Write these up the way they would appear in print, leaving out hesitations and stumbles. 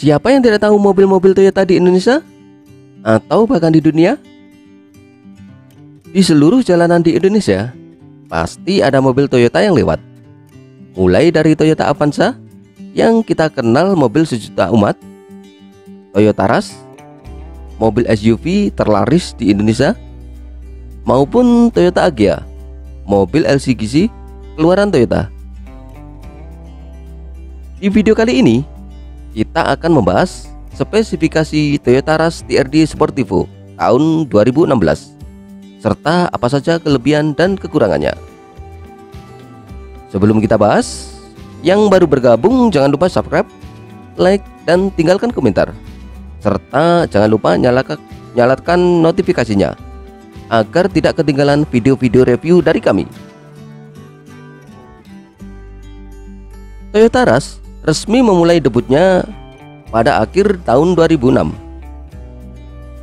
Siapa yang tidak tahu mobil-mobil Toyota di Indonesia atau bahkan di dunia? Di seluruh jalanan di Indonesia pasti ada mobil Toyota yang lewat. Mulai dari Toyota Avanza yang kita kenal mobil sejuta umat, Toyota Rush, mobil SUV terlaris di Indonesia, maupun Toyota Agya, mobil LCGC keluaran Toyota. Di video kali ini kita akan membahas spesifikasi Toyota Rush TRD Sportivo tahun 2016 serta apa saja kelebihan dan kekurangannya. Sebelum kita bahas, yang baru bergabung jangan lupa subscribe, like, dan tinggalkan komentar, serta jangan lupa nyalakan notifikasinya agar tidak ketinggalan video-video review dari kami. Toyota Rush resmi memulai debutnya pada akhir tahun 2006.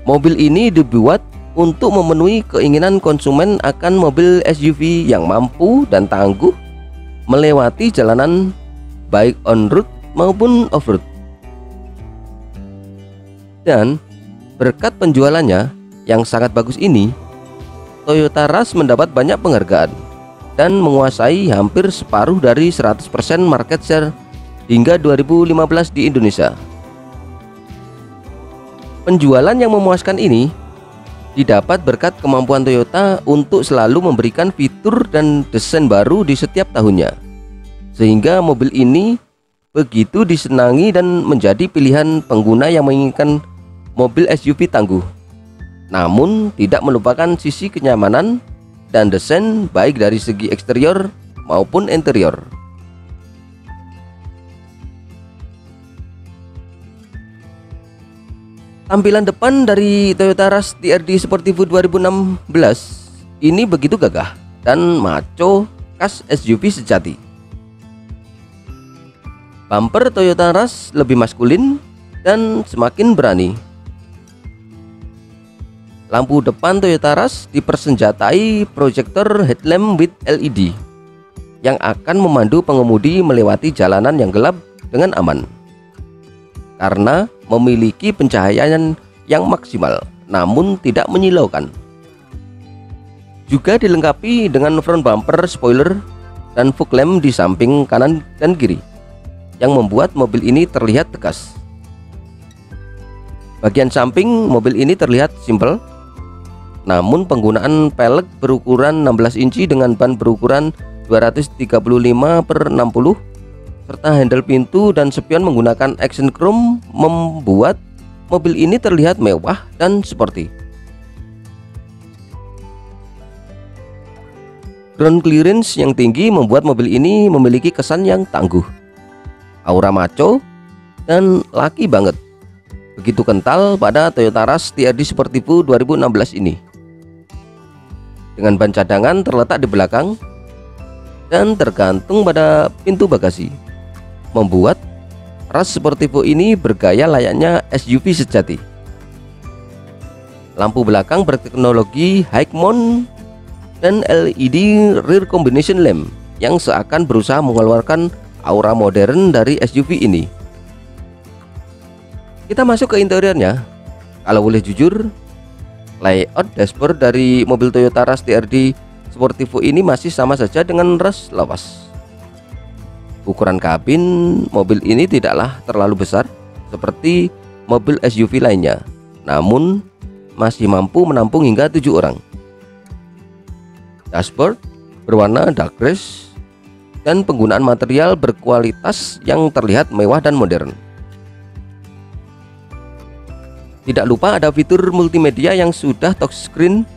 Mobil ini dibuat untuk memenuhi keinginan konsumen akan mobil SUV yang mampu dan tangguh melewati jalanan baik on-road maupun off-road. Dan berkat penjualannya yang sangat bagus ini, Toyota Rush mendapat banyak penghargaan dan menguasai hampir separuh dari 100% market share hingga 2015 di Indonesia. Penjualan yang memuaskan ini didapat berkat kemampuan Toyota untuk selalu memberikan fitur dan desain baru di setiap tahunnya, sehingga mobil ini begitu disenangi dan menjadi pilihan pengguna yang menginginkan mobil SUV tangguh, namun tidak melupakan sisi kenyamanan dan desain baik dari segi eksterior maupun interior. Tampilan depan dari Toyota Rush TRD Sportivo 2016 ini begitu gagah dan maco khas SUV sejati. Bumper Toyota Rush lebih maskulin dan semakin berani. Lampu depan Toyota Rush dipersenjatai proyektor headlamp with LED yang akan memandu pengemudi melewati jalanan yang gelap dengan aman, karena memiliki pencahayaan yang maksimal namun tidak menyilaukan. Juga dilengkapi dengan front bumper spoiler dan fog lamp di samping kanan dan kiri yang membuat mobil ini terlihat tegas. Bagian samping mobil ini terlihat simpel, namun penggunaan pelek berukuran 16 inci dengan ban berukuran 235/60 serta handle pintu dan spion menggunakan accent chrome membuat mobil ini terlihat mewah dan sporty. Ground clearance yang tinggi membuat mobil ini memiliki kesan yang tangguh, aura maco, dan laki banget. Begitu kental pada Toyota Rush TRD Sportivo 2016 ini. Dengan ban cadangan terletak di belakang dan tergantung pada pintu bagasi, membuat Rush Sportivo ini bergaya layaknya SUV sejati. Lampu belakang berteknologi high mount dan LED rear combination lamp yang seakan berusaha mengeluarkan aura modern dari SUV ini. Kita masuk ke interiornya. Kalau boleh jujur, layout dashboard dari mobil Toyota Rush TRD Sportivo ini masih sama saja dengan Rush lawas. Ukuran kabin mobil ini tidaklah terlalu besar seperti mobil SUV lainnya, namun masih mampu menampung hingga 7 orang. Dashboard berwarna dark grace dan penggunaan material berkualitas yang terlihat mewah dan modern. Tidak lupa ada fitur multimedia yang sudah touchscreen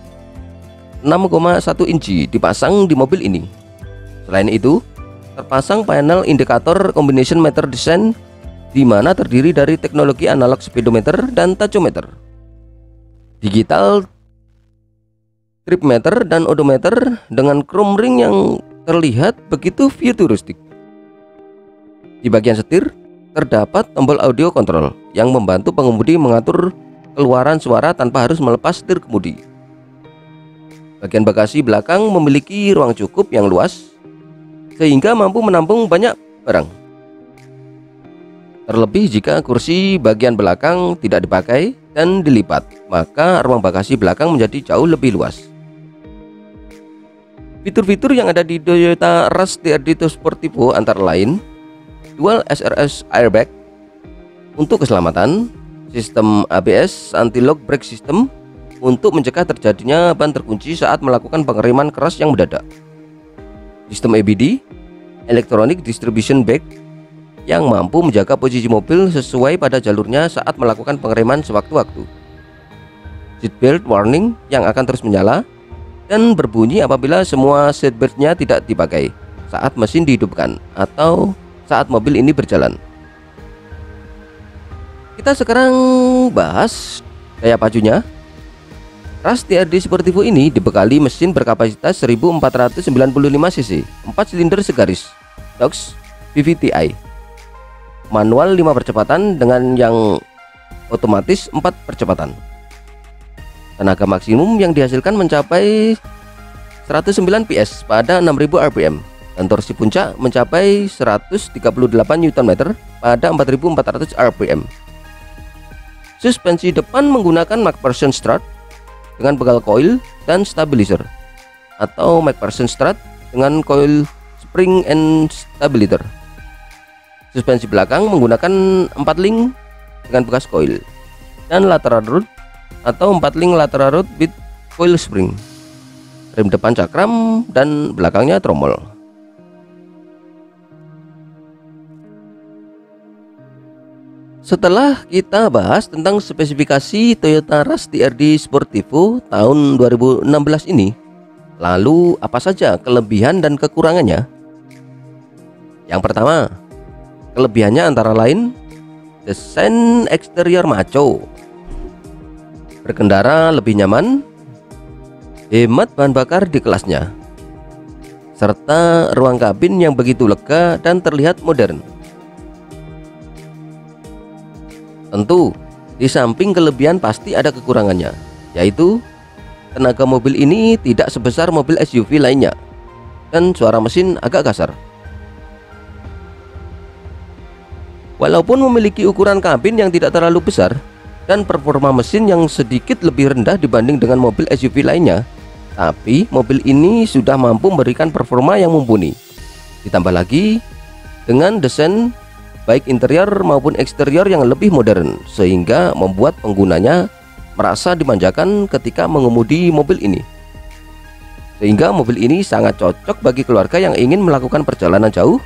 6,1 inci dipasang di mobil ini. Selain itu, terpasang panel indikator combination meter design di mana terdiri dari teknologi analog speedometer dan tachometer, digital trip meter dan odometer dengan chrome ring yang terlihat begitu futuristik. Di bagian setir terdapat tombol audio control yang membantu pengemudi mengatur keluaran suara tanpa harus melepas setir kemudi. Bagian bagasi belakang memiliki ruang cukup yang luas sehingga mampu menampung banyak barang. Terlebih jika kursi bagian belakang tidak dipakai dan dilipat, maka ruang bagasi belakang menjadi jauh lebih luas. Fitur-fitur yang ada di Toyota Rush TRD Sportivo antara lain dual SRS airbag untuk keselamatan, sistem ABS anti-lock brake system untuk mencegah terjadinya ban terkunci saat melakukan pengereman keras yang mendadak, sistem EBD electronic distribution brake yang mampu menjaga posisi mobil sesuai pada jalurnya saat melakukan pengereman sewaktu-waktu, seatbelt warning yang akan terus menyala dan berbunyi apabila semua seatbeltnya tidak dipakai saat mesin dihidupkan atau saat mobil ini berjalan. Kita sekarang bahas daya pacunya. Rush TRD Sportivo ini dibekali mesin berkapasitas 1495 cc 4 silinder segaris DOHX VVT-i manual 5 percepatan dengan yang otomatis 4 percepatan. Tenaga maksimum yang dihasilkan mencapai 109 PS pada 6000 rpm dan torsi puncak mencapai 138 Nm pada 4400 rpm. Suspensi depan menggunakan MacPherson strut dengan begal coil dan stabilizer atau MacPherson strut dengan coil spring and stabilizer. Suspensi belakang menggunakan 4 link dengan bekas coil dan lateral rod atau 4 link lateral rod with coil spring. Rem depan cakram dan belakangnya tromol. Setelah kita bahas tentang spesifikasi Toyota Rush TRD Sportivo tahun 2016 ini, lalu apa saja kelebihan dan kekurangannya? Yang pertama, kelebihannya antara lain desain eksterior maco, berkendara lebih nyaman, hemat bahan bakar di kelasnya, serta ruang kabin yang begitu lega dan terlihat modern. Tentu, di samping kelebihan pasti ada kekurangannya, yaitu tenaga mobil ini tidak sebesar mobil SUV lainnya dan suara mesin agak kasar. Walaupun memiliki ukuran kabin yang tidak terlalu besar dan performa mesin yang sedikit lebih rendah dibanding dengan mobil SUV lainnya, tapi mobil ini sudah mampu memberikan performa yang mumpuni. Ditambah lagi dengan desain baik interior maupun eksterior yang lebih modern, sehingga membuat penggunanya merasa dimanjakan ketika mengemudi mobil ini. Sehingga mobil ini sangat cocok bagi keluarga yang ingin melakukan perjalanan jauh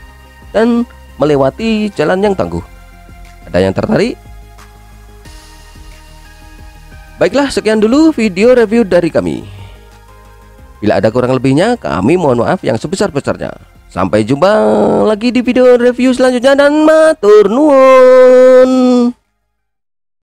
dan melewati jalan yang tangguh. Ada yang tertarik? Baiklah, sekian dulu video review dari kami. Bila ada kurang lebihnya, kami mohon maaf yang sebesar-besarnya. Sampai jumpa lagi di video review selanjutnya dan matur nuwun.